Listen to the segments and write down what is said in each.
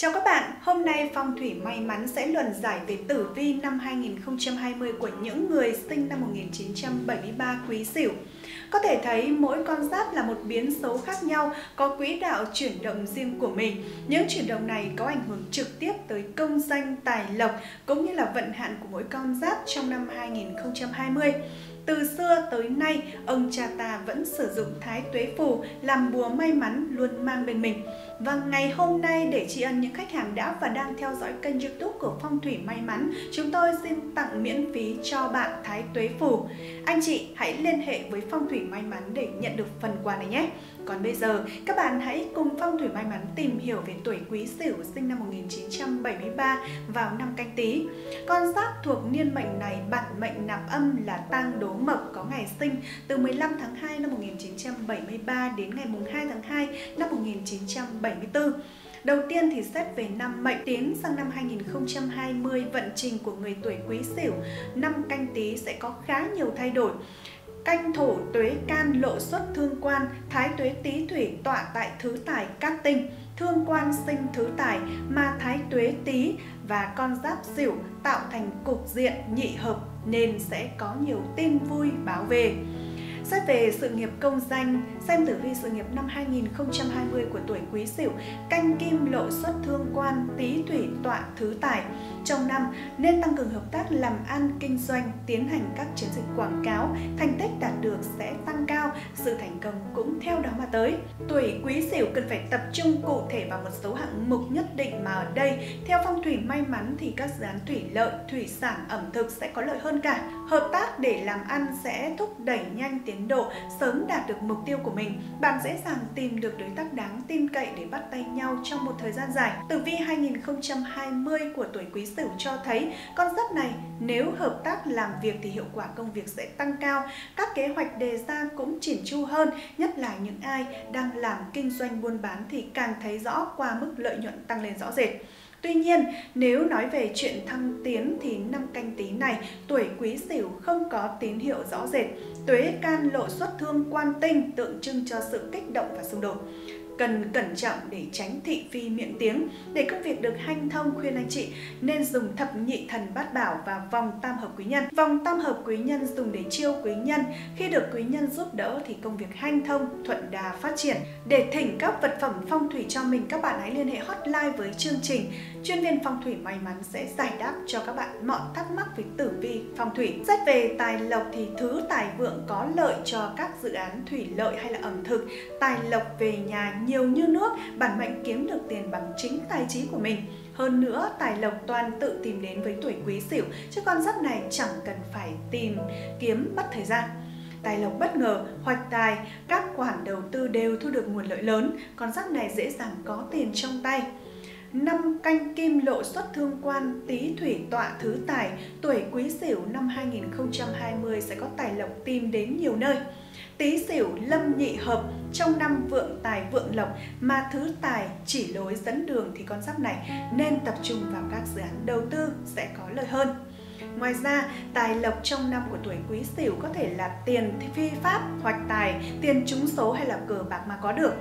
Chào các bạn, hôm nay Phong thủy may mắn sẽ luận giải về tử vi năm 2020 của những người sinh năm 1973 Quý Sửu. Có thể thấy mỗi con giáp là một biến số khác nhau, có quỹ đạo chuyển động riêng của mình. Những chuyển động này có ảnh hưởng trực tiếp tới công danh, tài lộc cũng như là vận hạn của mỗi con giáp trong năm 2020. Từ xưa tới nay, ông cha ta vẫn sử dụng thái tuế phù làm búa may mắn luôn mang bên mình. Và ngày hôm nay, để tri ân những khách hàng đã và đang theo dõi kênh YouTube của Phong thủy may mắn, chúng tôi xin tặng miễn phí cho bạn thái tuế phù. Anh chị hãy liên hệ với Phong thủy may mắn để nhận được phần quà này nhé. Còn bây giờ, các bạn hãy cùng Phong thủy may mắn tìm hiểu về tuổi Quý Sửu sinh năm 1973 vào năm Canh Tý. Con giáp thuộc niên mệnh này bản mệnh nạp âm là Tang Đố Mộc, có ngày sinh từ 15 tháng 2 năm 1973 đến ngày 2 tháng 2 năm 1974. Đầu tiên thì xét về năm mệnh, tiến sang năm 2020, vận trình của người tuổi Quý Sửu năm Canh Tý sẽ có khá nhiều thay đổi. Canh Thổ Tuế Can lộ xuất thương quan, thái tuế Tý Thủy tọa tại thứ tài cát tinh, thương quan sinh thứ tài mà thái tuế Tý và con giáp Sửu tạo thành cục diện nhị hợp nên sẽ có nhiều tin vui báo về. Xét về sự nghiệp công danh, xem tử vi sự nghiệp năm 2020 của tuổi Quý Sửu, canh kim lộ xuất thương quan, Tý Thủy tọa thứ tài. Trong năm nên tăng cường hợp tác làm ăn kinh doanh, tiến hành các chiến dịch quảng cáo, thành tích đạt được sẽ tăng cao, sự thành công cũng theo đó mà tới. Tuổi Quý Sửu cần phải tập trung cụ thể vào một số hạng mục nhất định mà ở đây, theo Phong thủy may mắn thì các dự án thủy lợi, thủy sản, ẩm thực sẽ có lợi hơn cả. Hợp tác để làm ăn sẽ thúc đẩy nhanh tiến độ, sớm đạt được mục tiêu của mình. Bạn dễ dàng tìm được đối tác đáng tin cậy để bắt tay nhau trong một thời gian dài. Tử vi 2020 của tuổi Quý Sửu cho thấy con giáp này nếu hợp tác làm việc thì hiệu quả công việc sẽ tăng cao, các kế hoạch đề ra cũng chỉn chu hơn, nhất là những ai đang làm kinh doanh buôn bán thì càng thấy rõ qua mức lợi nhuận tăng lên rõ rệt. Tuy nhiên, nếu nói về chuyện thăng tiến thì năm Canh Tý này, tuổi Quý Sửu không có tín hiệu rõ rệt. Tuế Can lộ xuất thương quan tinh tượng trưng cho sự kích động và xung đột. Cần cẩn trọng để tránh thị phi miệng tiếng. Để công việc được hanh thông, khuyên anh chị nên dùng thập nhị thần bát bảo và vòng tam hợp quý nhân. Vòng tam hợp quý nhân dùng để chiêu quý nhân. Khi được quý nhân giúp đỡ thì công việc hanh thông, thuận đà phát triển. Để thỉnh các vật phẩm phong thủy cho mình, các bạn hãy liên hệ hotline với chương trình. Chuyên viên Phong thủy may mắn sẽ giải đáp cho các bạn mọi thắc mắc về tử vi phong thủy. Xét về tài lộc thì thứ tài vượng có lợi cho các dự án thủy lợi hay là ẩm thực. Tài lộc về nhà nhiều như nước, bản mệnh kiếm được tiền bằng chính tài trí của mình. Hơn nữa, tài lộc toàn tự tìm đến với tuổi Quý Sửu, chứ con giáp này chẳng cần phải tìm kiếm mất thời gian. Tài lộc bất ngờ, hoạch tài, các khoản đầu tư đều thu được nguồn lợi lớn, con giáp này dễ dàng có tiền trong tay. Năm canh kim lộ xuất thương quan, Tý Thủy tọa thứ tài, tuổi Quý Sửu năm 2020 sẽ có tài lộc tìm đến nhiều nơi. Tý Sửu lâm nhị hợp, trong năm vượng tài vượng lộc mà thứ tài chỉ lối dẫn đường thì con giáp này nên tập trung vào các dự án đầu tư sẽ có lợi hơn. Ngoài ra, tài lộc trong năm của tuổi Quý Sửu có thể là tiền phi pháp, hoạch tài, tiền trúng số hay là cờ bạc mà có được.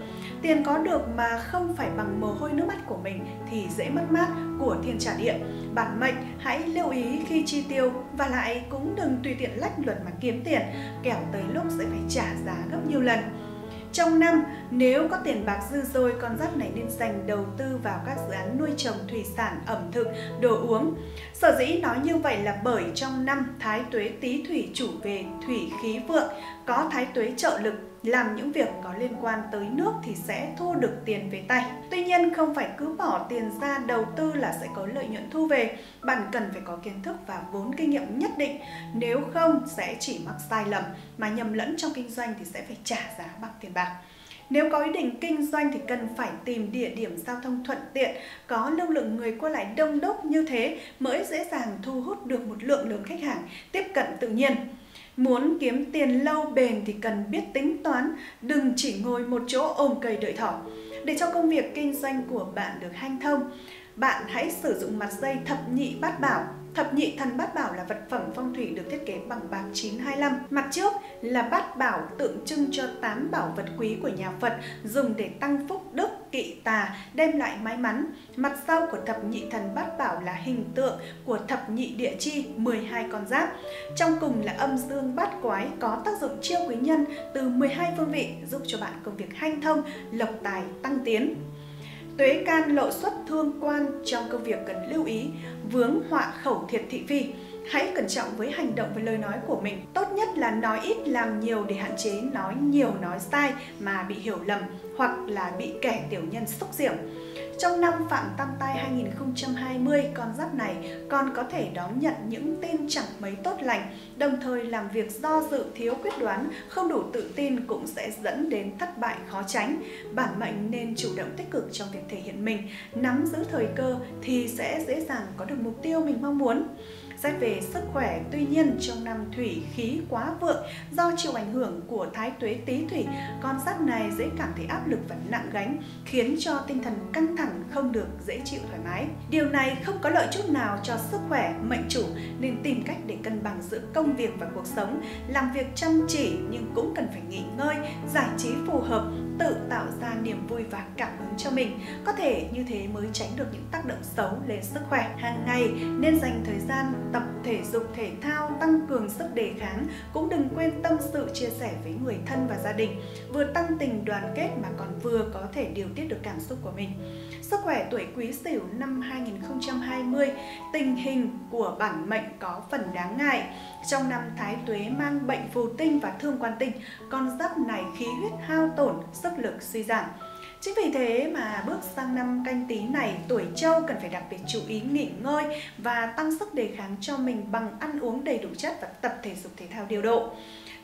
Tiền có được mà không phải bằng mồ hôi nước mắt của mình thì dễ mất mát của thiên trả địa. Bản mệnh hãy lưu ý khi chi tiêu và lại cũng đừng tùy tiện lách luật mà kiếm tiền, kẻo tới lúc sẽ phải trả giá gấp nhiều lần. Trong năm, nếu có tiền bạc dư dôi, con giáp này nên dành đầu tư vào các dự án nuôi trồng thủy sản, ẩm thực, đồ uống. Sở dĩ nói như vậy là bởi trong năm, thái tuế Tý Thủy chủ về thủy khí vượng, có thái tuế trợ lực, làm những việc có liên quan tới nước thì sẽ thu được tiền về tay. Tuy nhiên, không phải cứ bỏ tiền ra đầu tư là sẽ có lợi nhuận thu về. Bạn cần phải có kiến thức và vốn kinh nghiệm nhất định, nếu không sẽ chỉ mắc sai lầm mà nhầm lẫn trong kinh doanh thì sẽ phải trả giá bằng tiền bạc. Nếu có ý định kinh doanh thì cần phải tìm địa điểm giao thông thuận tiện, có lưu lượng người qua lại đông đúc, như thế mới dễ dàng thu hút được một lượng lớn khách hàng tiếp cận tự nhiên. Muốn kiếm tiền lâu bền thì cần biết tính toán, đừng chỉ ngồi một chỗ ôm cây đợi thỏ. Để cho công việc kinh doanh của bạn được hanh thông, bạn hãy sử dụng mặt dây thập nhị bát bảo. Thập nhị thần bát bảo là vật phẩm phong thủy được thiết kế bằng bạc 925. Mặt trước là bát bảo tượng trưng cho 8 bảo vật quý của nhà Phật, dùng để tăng phúc đức, kỵ tà, đem lại may mắn. Mặt sau của thập nhị thần bát bảo là hình tượng của thập nhị địa chi 12 con giáp. Trong cùng là âm dương bát quái có tác dụng chiêu quý nhân từ 12 phương vị, giúp cho bạn công việc hanh thông, lộc tài tăng tiến. Tuế can lộ xuất thương quan, trong công việc cần lưu ý vướng họa khẩu thiệt thị phi. Hãy cẩn trọng với hành động và lời nói của mình. Tốt nhất là nói ít làm nhiều để hạn chế nói nhiều nói sai mà bị hiểu lầm hoặc là bị kẻ tiểu nhân xúc diệm. Trong năm Phạm Tam Tai 2020, con giáp này còn có thể đón nhận những tin chẳng mấy tốt lành, đồng thời làm việc do dự, thiếu quyết đoán, không đủ tự tin cũng sẽ dẫn đến thất bại khó tránh. Bản mệnh nên chủ động tích cực trong việc thể hiện mình, nắm giữ thời cơ thì sẽ dễ dàng có được mục tiêu mình mong muốn. Xét về sức khỏe, tuy nhiên trong năm thủy khí quá vượng do chịu ảnh hưởng của thái tuế tý thủy, con giáp này dễ cảm thấy áp lực và nặng gánh, khiến cho tinh thần căng thẳng, không được dễ chịu thoải mái. Điều này không có lợi chút nào cho sức khỏe mệnh chủ, nên tìm cách để cân bằng giữa công việc và cuộc sống, làm việc chăm chỉ nhưng cũng cần phải nghỉ ngơi, giải trí phù hợp, tự tạo ra niềm vui và cảm hứng cho mình. Có thể như thế mới tránh được những tác động xấu lên sức khỏe. Hàng ngày nên dành thời gian tập thể dục thể thao, tăng cường sức đề kháng, cũng đừng quên tâm sự chia sẻ với người thân và gia đình, vừa tăng tình đoàn kết mà còn vừa có thể điều tiết được cảm xúc của mình. Sức khỏe tuổi Quý Sửu năm 2020, tình hình của bản mệnh có phần đáng ngại. Trong năm thái tuế mang bệnh phù tinh và thương quan tinh, con giáp này khí huyết hao tổn, sức lực suy giảm. Chính vì thế mà bước sang năm Canh Tí này, tuổi Trâu cần phải đặc biệt chú ý nghỉ ngơi và tăng sức đề kháng cho mình bằng ăn uống đầy đủ chất và tập thể dục thể thao điều độ.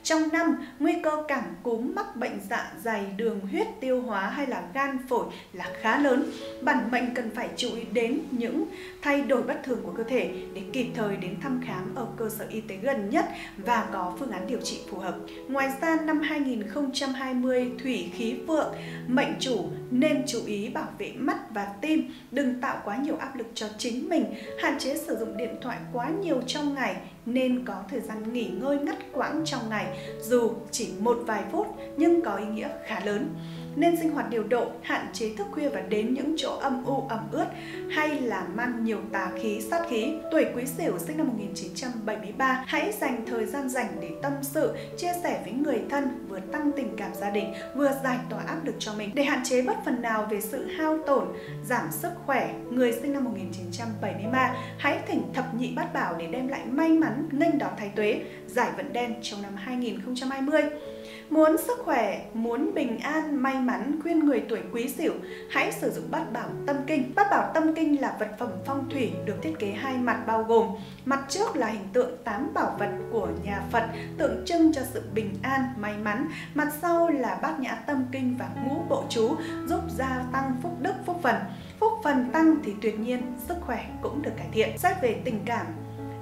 Trong năm, nguy cơ cảm cúm, mắc bệnh dạ dày, đường huyết, tiêu hóa hay là gan phổi là khá lớn. Bản mệnh cần phải chú ý đến những thay đổi bất thường của cơ thể để kịp thời đến thăm khám ở cơ sở y tế gần nhất và có phương án điều trị phù hợp. Ngoài ra, năm 2020 thủy khí vượng, mệnh chủ nên chú ý bảo vệ mắt và tim, đừng tạo quá nhiều áp lực cho chính mình, hạn chế sử dụng điện thoại quá nhiều trong ngày, nên có thời gian nghỉ ngơi ngắt quãng trong ngày, dù chỉ một vài phút nhưng có ý nghĩa khá lớn. Nên sinh hoạt điều độ, hạn chế thức khuya và đến những chỗ âm u ẩm ướt hay là mang nhiều tà khí, sát khí. Tuổi Quý Sửu sinh năm 1973, hãy dành thời gian rảnh để tâm sự, chia sẻ với người thân, vừa tăng tình cảm gia đình, vừa giải tỏa áp lực cho mình. Để hạn chế bất phần nào về sự hao tổn, giảm sức khỏe, người sinh năm 1973 hãy thỉnh thập nhị bát bảo để đem lại may mắn, nghênh đón thái tuế, giải vận đen trong năm 2020. Muốn sức khỏe, muốn bình an, may mắn, khuyên người tuổi Quý Sửu hãy sử dụng bát bảo tâm kinh. Bát bảo tâm kinh là vật phẩm phong thủy được thiết kế hai mặt, bao gồm mặt trước là hình tượng 8 bảo vật của nhà Phật, tượng trưng cho sự bình an, may mắn. Mặt sau là bát nhã tâm kinh và ngũ bộ chú, giúp gia tăng phúc đức, phúc phần. Phúc phần tăng thì tuyệt nhiên sức khỏe cũng được cải thiện. Xét về tình cảm,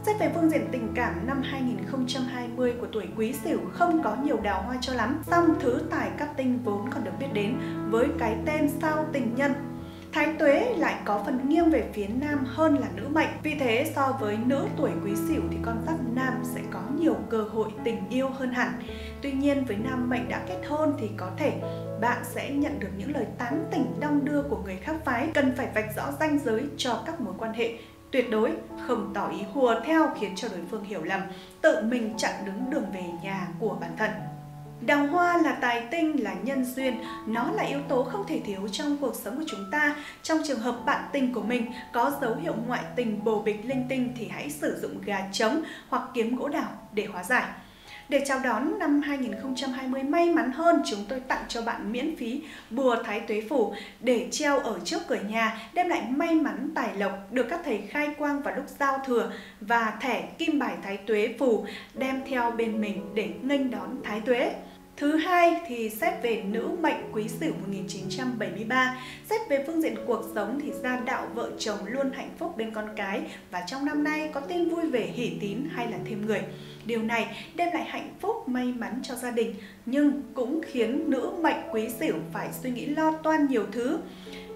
xét về phương diện tình cảm, năm 2020 của tuổi Quý Sửu không có nhiều đào hoa cho lắm. Song thứ tài cát tinh vốn còn được biết đến với cái tên sao tình nhân. Thái tuế lại có phần nghiêng về phía nam hơn là nữ mệnh. Vì thế so với nữ tuổi Quý Sửu thì con giáp nam sẽ có nhiều cơ hội tình yêu hơn hẳn. Tuy nhiên với nam mệnh đã kết hôn thì có thể bạn sẽ nhận được những lời tán tỉnh đong đưa của người khác phái. Cần phải vạch rõ ranh giới cho các mối quan hệ, tuyệt đối không tỏ ý hùa theo khiến cho đối phương hiểu lầm, tự mình chặn đứng đường về nhà của bản thân. Đào hoa là tài tinh, là nhân duyên, nó là yếu tố không thể thiếu trong cuộc sống của chúng ta. Trong trường hợp bạn tình của mình có dấu hiệu ngoại tình, bồ bịch, linh tinh thì hãy sử dụng gà trống hoặc kiếm gỗ đào để hóa giải. Để chào đón năm 2020 may mắn hơn, chúng tôi tặng cho bạn miễn phí bùa thái tuế phủ để treo ở trước cửa nhà, đem lại may mắn tài lộc, được các thầy khai quang vào lúc giao thừa, và thẻ kim bài thái tuế phủ đem theo bên mình để nghênh đón thái tuế. Thứ hai thì xét về nữ mệnh Quý Sửu 1973. Xét về phương diện cuộc sống thì gia đạo vợ chồng luôn hạnh phúc bên con cái, và trong năm nay có tin vui về hỷ tín hay là thêm người. Điều này đem lại hạnh phúc, may mắn cho gia đình, nhưng cũng khiến nữ mệnh Quý Sửu phải suy nghĩ lo toan nhiều thứ.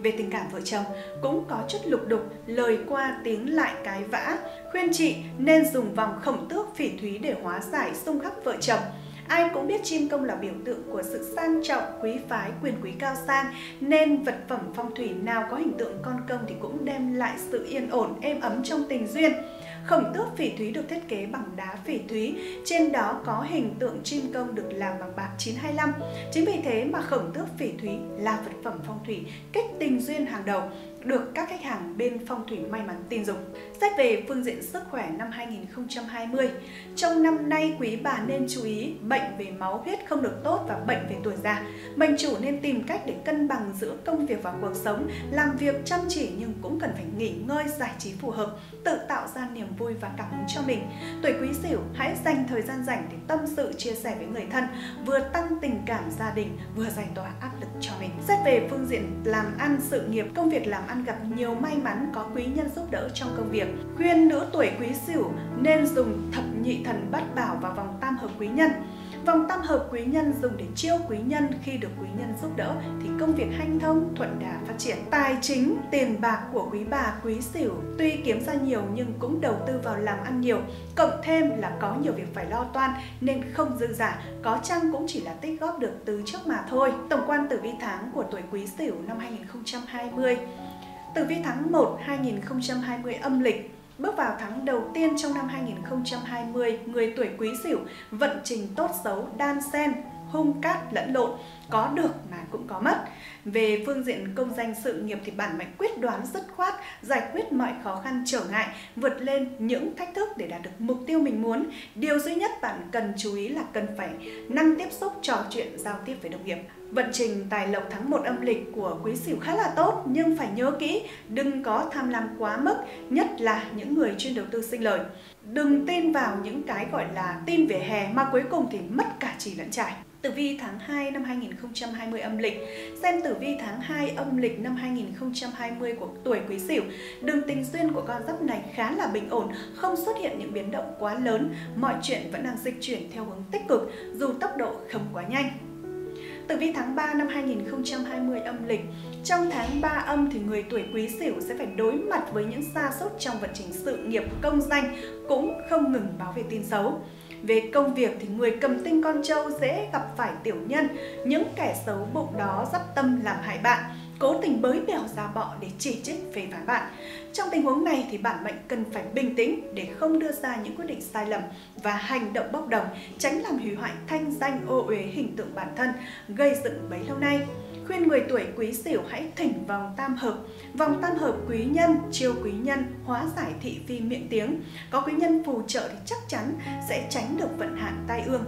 Về tình cảm vợ chồng cũng có chút lục đục, lời qua tiếng lại cái vã. Khuyên chị nên dùng vòng khổng tước phỉ thúy để hóa giải xung khắc vợ chồng. Ai cũng biết chim công là biểu tượng của sự sang trọng, quý phái, quyền quý cao sang, nên vật phẩm phong thủy nào có hình tượng con công thì cũng đem lại sự yên ổn, êm ấm trong tình duyên. Khổng tước phỉ thúy được thiết kế bằng đá phỉ thúy, trên đó có hình tượng chim công được làm bằng bạc 925. Chính vì thế mà khổng tước phỉ thúy là vật phẩm phong thủy kích tình duyên hàng đầu, được các khách hàng bên phong thủy may mắn tin dùng. Xét về phương diện sức khỏe năm 2020, trong năm nay quý bà nên chú ý bệnh về máu huyết không được tốt và bệnh về tuổi già. Mệnh chủ nên tìm cách để cân bằng giữa công việc và cuộc sống, làm việc chăm chỉ nhưng cũng cần phải nghỉ ngơi, giải trí phù hợp, tự tạo ra niềm vui và cảm hứng cho mình. Tuổi Quý Sửu hãy dành thời gian rảnh để tâm sự, chia sẻ với người thân, vừa tăng tình cảm gia đình, vừa giải tỏa áp lực cho mình. Xét về phương diện làm ăn, sự nghiệp, công việc làm ăn gặp nhiều may mắn, có quý nhân giúp đỡ trong công việc. Khuyên nữ tuổi Quý Sửu nên dùng thập nhị thần bát bảo vào vòng tam hợp quý nhân. Vòng tam hợp quý nhân dùng để chiêu quý nhân, khi được quý nhân giúp đỡ thì công việc hanh thông, thuận đà phát triển. Tài chính, tiền bạc của quý bà Quý Sửu tuy kiếm ra nhiều nhưng cũng đầu tư vào làm ăn nhiều, cộng thêm là có nhiều việc phải lo toan nên không dư giả, có chăng cũng chỉ là tích góp được từ trước mà thôi. Tổng quan tử vi tháng của tuổi Quý Sửu năm 2020. Tử vi tháng 1 2020 âm lịch. Bước vào tháng đầu tiên trong năm 2020, người tuổi Quý Sửu vận trình tốt xấu đan xen, hung cát lẫn lộn, có được mà cũng có mất. Về phương diện công danh sự nghiệp thì bản mệnh quyết đoán dứt khoát, giải quyết mọi khó khăn trở ngại, vượt lên những thách thức để đạt được mục tiêu mình muốn. Điều duy nhất bạn cần chú ý là cần phải năng tiếp xúc, trò chuyện, giao tiếp với đồng nghiệp. Vận trình tài lộc tháng 1 âm lịch của Quý Sửu khá là tốt, nhưng phải nhớ kỹ đừng có tham lam quá mức, nhất là những người chuyên đầu tư sinh lời. Đừng tin vào những cái gọi là tin vỉa hè mà cuối cùng thì mất cả chỉ lẫn trải. Tử vi tháng 2 năm 2020 âm lịch. Xem tử vi tháng 2 âm lịch năm 2020 của tuổi Quý Sửu, đường tình duyên của con giáp này khá là bình ổn, không xuất hiện những biến động quá lớn, mọi chuyện vẫn đang dịch chuyển theo hướng tích cực dù tốc độ không quá nhanh. Tử vi tháng 3 năm 2020 âm lịch. Trong tháng 3 âm thì người tuổi Quý Sửu sẽ phải đối mặt với những sa sút trong vận trình sự nghiệp, công danh, cũng không ngừng báo về tin xấu. Về công việc thì người cầm tinh con trâu dễ gặp phải tiểu nhân, những kẻ xấu bụng đó dắp tâm làm hại bạn, cố tình bới bèo ra bọ để chỉ trích phê phán bạn. Trong tình huống này thì bản mệnh cần phải bình tĩnh để không đưa ra những quyết định sai lầm và hành động bốc đồng, tránh làm hủy hoại thanh danh, ô uế hình tượng bản thân gây dựng bấy lâu nay. Khuyên người tuổi Quý Sửu hãy thỉnh vòng tam hợp. Vòng tam hợp quý nhân, chiêu quý nhân, hóa giải thị phi miệng tiếng. Có quý nhân phù trợ thì chắc chắn sẽ tránh được vận hạn tai ương.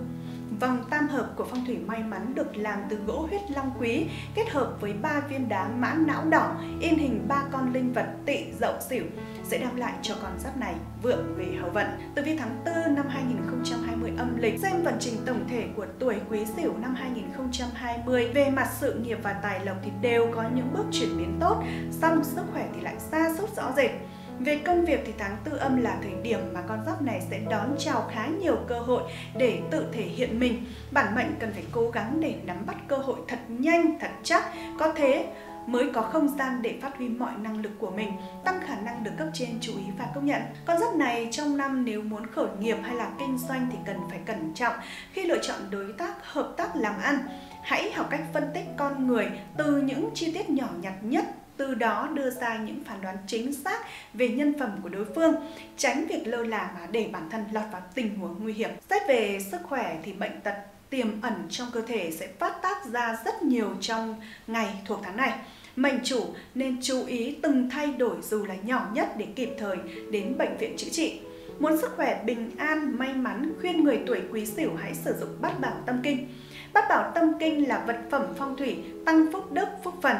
Vòng tam hợp của phong thủy may mắn được làm từ gỗ huyết long quý, kết hợp với 3 viên đá mãn não đỏ, in hình 3 con linh vật Tỵ, Dậu, Sửu, sẽ đem lại cho con giáp này vượng về hậu vận. Tử vi tháng 4 năm 2020 âm lịch. Xem vận trình tổng thể của tuổi Quý Sửu năm 2020. Về mặt sự nghiệp và tài lộc thì đều có những bước chuyển biến tốt, song sức khỏe thì lại sa sút rõ rệt. Về công việc thì tháng 4 âm là thời điểm mà con giáp này sẽ đón chào khá nhiều cơ hội để tự thể hiện mình. Bản mệnh cần phải cố gắng để nắm bắt cơ hội thật nhanh, thật chắc, có thế mới có không gian để phát huy mọi năng lực của mình, tăng khả năng được cấp trên chú ý và công nhận. Con giáp này trong năm nếu muốn khởi nghiệp hay là kinh doanh thì cần phải cẩn trọng khi lựa chọn đối tác, hợp tác làm ăn. Hãy học cách phân tích con người từ những chi tiết nhỏ nhặt nhất, từ đó đưa ra những phán đoán chính xác về nhân phẩm của đối phương, tránh việc lơ là và để bản thân lọt vào tình huống nguy hiểm. Xét về sức khỏe thì bệnh tật tiềm ẩn trong cơ thể sẽ phát tác ra rất nhiều trong ngày thuộc tháng này. Mệnh chủ nên chú ý từng thay đổi dù là nhỏ nhất để kịp thời đến bệnh viện chữa trị. Muốn sức khỏe bình an, may mắn, khuyên người tuổi Quý Sửu hãy sử dụng bát bảo tâm kinh. Bát bảo tâm kinh là vật phẩm phong thủy tăng phúc đức, phúc phần.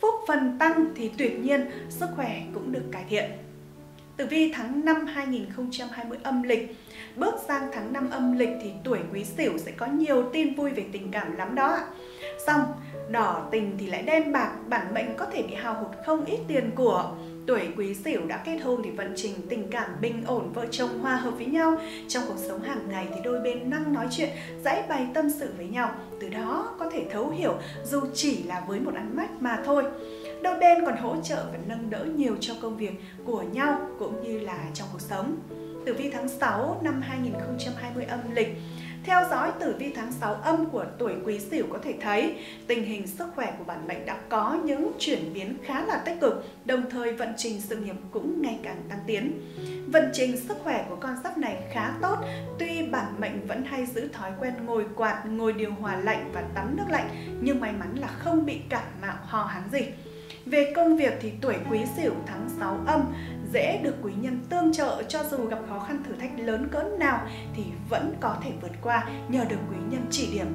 Phúc phần tăng thì tuyệt nhiên sức khỏe cũng được cải thiện. Tử vi tháng 5 2020 âm lịch. Bước sang tháng 5 âm lịch thì tuổi Quý Sửu sẽ có nhiều tin vui về tình cảm lắm đó. Xong, đỏ tình thì lại đen bạc, bản mệnh có thể bị hao hụt không ít tiền của. Tuổi Quý Sửu đã kết hôn thì vận trình tình cảm bình ổn, vợ chồng hòa hợp với nhau. Trong cuộc sống hàng ngày thì đôi bên năng nói chuyện, giãi bày tâm sự với nhau. Từ đó có thể thấu hiểu dù chỉ là với một ánh mắt mà thôi. Đôi bên còn hỗ trợ và nâng đỡ nhiều cho công việc của nhau cũng như là trong cuộc sống. Tử vi tháng 6 năm 2020 âm lịch. Theo dõi tử vi tháng 6 âm của tuổi Quý Sửu có thể thấy tình hình sức khỏe của bản mệnh đã có những chuyển biến khá là tích cực, đồng thời vận trình sự nghiệp cũng ngày càng tăng tiến. Vận trình sức khỏe của con giáp này khá tốt, tuy bản mệnh vẫn hay giữ thói quen ngồi quạt, ngồi điều hòa lạnh và tắm nước lạnh, nhưng may mắn là không bị cảm mạo ho hán gì. Về công việc thì tuổi Quý Sửu tháng 6 âm dễ được quý nhân tương trợ, cho dù gặp khó khăn thử thách lớn cỡ nào thì vẫn có thể vượt qua nhờ được quý nhân chỉ điểm,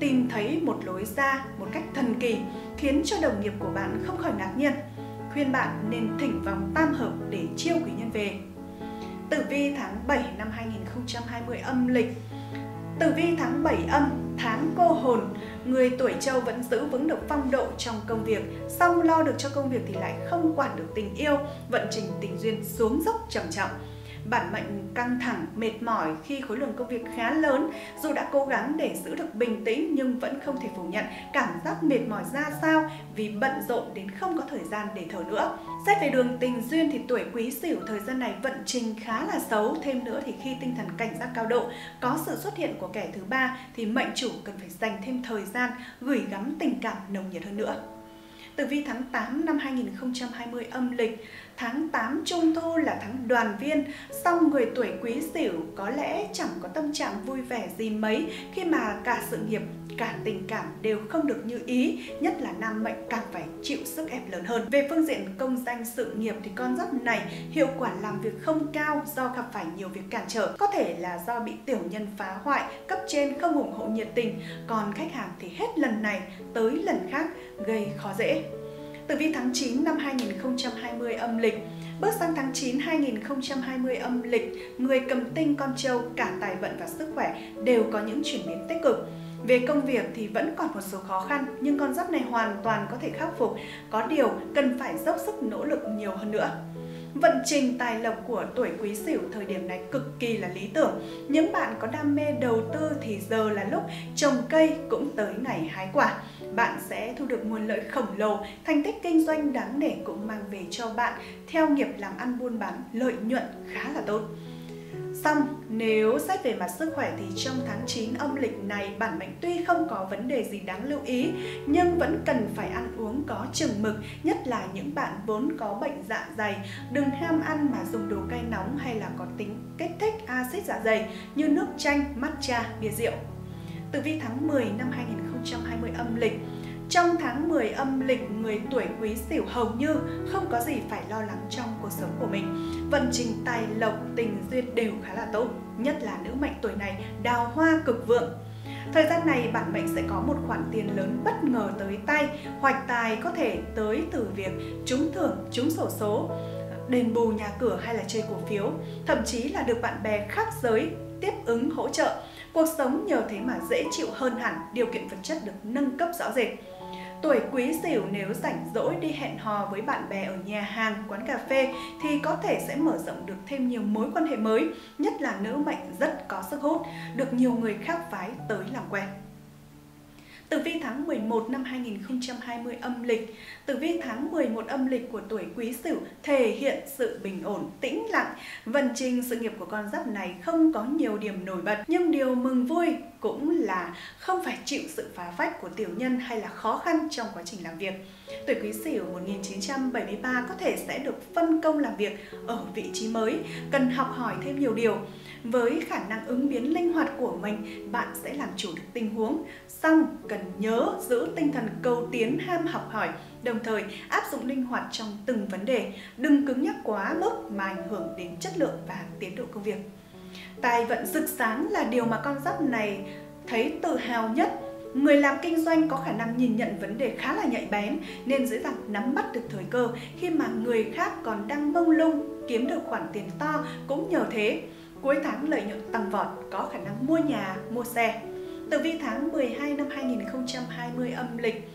tìm thấy một lối ra một cách thần kỳ, khiến cho đồng nghiệp của bạn không khỏi ngạc nhiên. Khuyên bạn nên thỉnh vòng tam hợp để chiêu quý nhân về. Tử vi tháng 7 năm 2020 âm lịch. Tử vi tháng 7 âm, tháng cô hồn, người tuổi Trâu vẫn giữ vững được phong độ trong công việc, song lo được cho công việc thì lại không quản được tình yêu, vận trình tình duyên xuống dốc trầm trọng. Bản mệnh căng thẳng, mệt mỏi khi khối lượng công việc khá lớn, dù đã cố gắng để giữ được bình tĩnh nhưng vẫn không thể phủ nhận cảm giác mệt mỏi ra sao vì bận rộn đến không có thời gian để thở nữa. Xét về đường tình duyên thì tuổi Quý Sửu thời gian này vận trình khá là xấu, thêm nữa thì khi tinh thần cảnh giác cao độ, có sự xuất hiện của kẻ thứ ba thì mệnh chủ cần phải dành thêm thời gian gửi gắm tình cảm nồng nhiệt hơn nữa. Tử vi tháng 8 năm 2020 âm lịch, tháng 8 Trung Thu là tháng đoàn viên, song người tuổi Quý Sửu có lẽ chẳng có tâm trạng vui vẻ gì mấy khi mà cả sự nghiệp, cả tình cảm đều không được như ý, nhất là nam mệnh càng phải chịu sức ép lớn hơn. Về phương diện công danh sự nghiệp thì con giáp này hiệu quả làm việc không cao do gặp phải nhiều việc cản trở, có thể là do bị tiểu nhân phá hoại, cấp trên không ủng hộ nhiệt tình, còn khách hàng thì hết lần này tới lần khác gây khó dễ. Tử vi tháng 9 năm 2020 âm lịch. Bước sang tháng 9 2020 âm lịch, người cầm tinh con trâu cả tài vận và sức khỏe đều có những chuyển biến tích cực. Về công việc thì vẫn còn một số khó khăn nhưng con giáp này hoàn toàn có thể khắc phục, có điều cần phải dốc sức nỗ lực nhiều hơn nữa. Vận trình tài lộc của tuổi Quý Sửu thời điểm này cực kỳ là lý tưởng. Những bạn có đam mê đầu tư thì giờ là lúc trồng cây cũng tới ngày hái quả. Bạn sẽ thu được nguồn lợi khổng lồ, thành tích kinh doanh đáng nể cũng mang về cho bạn, theo nghiệp làm ăn buôn bán lợi nhuận khá là tốt. Xong, nếu xét về mặt sức khỏe thì trong tháng 9 âm lịch này bản mệnh tuy không có vấn đề gì đáng lưu ý nhưng vẫn cần phải ăn uống có chừng mực, nhất là những bạn vốn có bệnh dạ dày, đừng ham ăn mà dùng đồ cay nóng hay là có tính kích thích axit dạ dày như nước chanh, matcha, bia rượu. Tử vi tháng 10 năm 2020 âm lịch. Trong tháng 10 âm lịch, người tuổi Quý Sửu hầu như không có gì phải lo lắng trong cuộc sống của mình. Vận trình tài lộc, tình duyên đều khá là tốt, nhất là nữ mệnh tuổi này đào hoa cực vượng. Thời gian này bản mệnh sẽ có một khoản tiền lớn bất ngờ tới tay, hoạch tài có thể tới từ việc trúng thưởng, trúng xổ số, đền bù nhà cửa hay là chơi cổ phiếu, thậm chí là được bạn bè khác giới tiếp ứng hỗ trợ. Cuộc sống nhờ thế mà dễ chịu hơn hẳn, điều kiện vật chất được nâng cấp rõ rệt. Tuổi Quý Sửu nếu rảnh rỗi đi hẹn hò với bạn bè ở nhà hàng, quán cà phê thì có thể sẽ mở rộng được thêm nhiều mối quan hệ mới, nhất là nữ mệnh rất có sức hút, được nhiều người khác phái tới làm quen. Tử vi tháng 11 năm 2020 âm lịch. Tử vi tháng 11 âm lịch của tuổi Quý Sửu thể hiện sự bình ổn, tĩnh lặng. Vận trình sự nghiệp của con giáp này không có nhiều điểm nổi bật, nhưng điều mừng vui cũng là không phải chịu sự phá phách của tiểu nhân hay là khó khăn trong quá trình làm việc. Tuổi Quý Sửu 1973 có thể sẽ được phân công làm việc ở vị trí mới, cần học hỏi thêm nhiều điều. Với khả năng ứng biến linh hoạt của mình, bạn sẽ làm chủ được tình huống, song cần nhớ giữ tinh thần cầu tiến, ham học hỏi, đồng thời áp dụng linh hoạt trong từng vấn đề, đừng cứng nhắc quá mức mà ảnh hưởng đến chất lượng và tiến độ công việc. Tài vận rực sáng là điều mà con giáp này thấy tự hào nhất. Người làm kinh doanh có khả năng nhìn nhận vấn đề khá là nhạy bén nên dễ dàng nắm bắt được thời cơ khi mà người khác còn đang mông lung, kiếm được khoản tiền to cũng nhờ thế. Cuối tháng lợi nhuận tăng vọt, có khả năng mua nhà, mua xe. Tử vi tháng 12 năm 2020 âm lịch.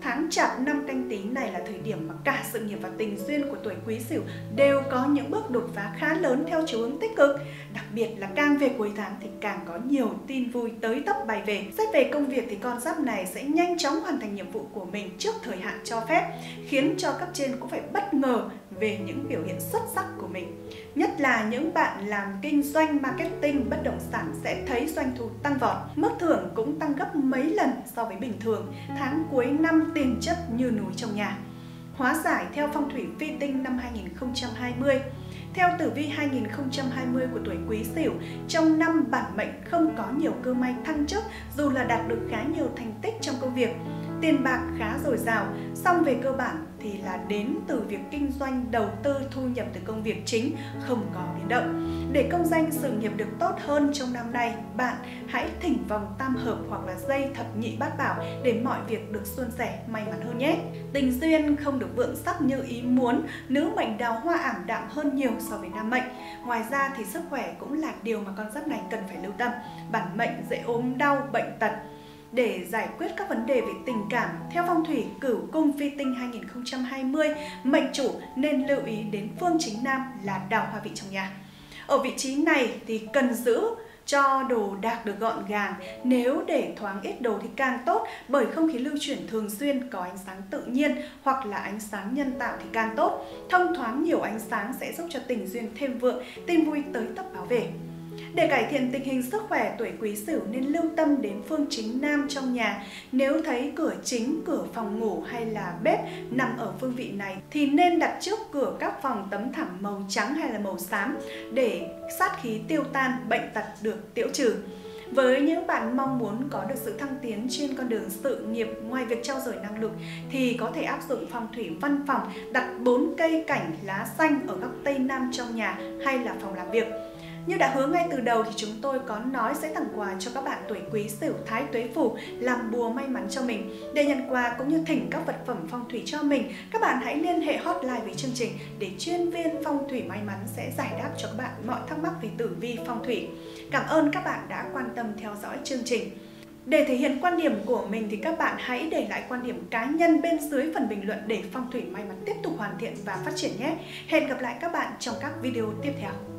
Tháng Chạp năm Canh Tí này là thời điểm mà cả sự nghiệp và tình duyên của tuổi Quý Sửu đều có những bước đột phá khá lớn theo chiều hướng tích cực. Đặc biệt là càng về cuối tháng thì càng có nhiều tin vui tới tấp bay về. Xét về công việc thì con giáp này sẽ nhanh chóng hoàn thành nhiệm vụ của mình trước thời hạn cho phép, khiến cho cấp trên cũng phải bất ngờ về những biểu hiện xuất sắc của mình. Nhất là những bạn làm kinh doanh marketing bất động sản sẽ thấy doanh thu tăng vọt, mức thưởng cũng tăng gấp mấy lần so với bình thường, tháng cuối năm tiền chất như núi trong nhà. Hóa giải theo phong thủy phi tinh năm 2020. Theo tử vi 2020 của tuổi Quý Sửu, trong năm bản mệnh không có nhiều cơ may thăng chức dù là đạt được khá nhiều thành tích trong công việc. Tiền bạc khá dồi dào, song về cơ bản thì là đến từ việc kinh doanh, đầu tư, thu nhập từ công việc chính không có biến động. Để công danh sự nghiệp được tốt hơn trong năm nay, bạn hãy thỉnh vòng tam hợp hoặc là dây thập nhị bát bảo để mọi việc được suôn sẻ, may mắn hơn nhé. Tình duyên không được vượng sắc như ý muốn, nữ mệnh đào hoa ảm đạm hơn nhiều so với nam mệnh. Ngoài ra thì sức khỏe cũng là điều mà con giáp này cần phải lưu tâm, bản mệnh dễ ốm đau, bệnh tật. Để giải quyết các vấn đề về tình cảm, theo phong thủy Cửu Cung Phi Tinh 2020, mệnh chủ nên lưu ý đến phương chính nam là đào hoa vị trong nhà. Ở vị trí này thì cần giữ cho đồ đạc được gọn gàng, nếu để thoáng ít đồ thì càng tốt, bởi không khí lưu chuyển thường xuyên có ánh sáng tự nhiên hoặc là ánh sáng nhân tạo thì càng tốt. Thông thoáng nhiều ánh sáng sẽ giúp cho tình duyên thêm vượng, tin vui tới tấp báo về. Để cải thiện tình hình sức khỏe, tuổi Quý Sửu nên lưu tâm đến phương chính nam trong nhà. Nếu thấy cửa chính, cửa phòng ngủ hay là bếp nằm ở phương vị này thì nên đặt trước cửa các phòng tấm thảm màu trắng hay là màu xám để sát khí tiêu tan, bệnh tật được tiêu trừ. Với những bạn mong muốn có được sự thăng tiến trên con đường sự nghiệp, ngoài việc trau dồi năng lực thì có thể áp dụng phong thủy văn phòng, đặt 4 cây cảnh lá xanh ở góc tây nam trong nhà hay là phòng làm việc. Như đã hứa ngay từ đầu thì chúng tôi có nói sẽ tặng quà cho các bạn tuổi Quý Sửu Thái Tuế Phủ làm bùa may mắn cho mình. Để nhận quà cũng như thỉnh các vật phẩm phong thủy cho mình, các bạn hãy liên hệ hotline với chương trình để chuyên viên phong thủy may mắn sẽ giải đáp cho các bạn mọi thắc mắc về tử vi phong thủy. Cảm ơn các bạn đã quan tâm theo dõi chương trình. Để thể hiện quan điểm của mình thì các bạn hãy để lại quan điểm cá nhân bên dưới phần bình luận để phong thủy may mắn tiếp tục hoàn thiện và phát triển nhé. Hẹn gặp lại các bạn trong các video tiếp theo.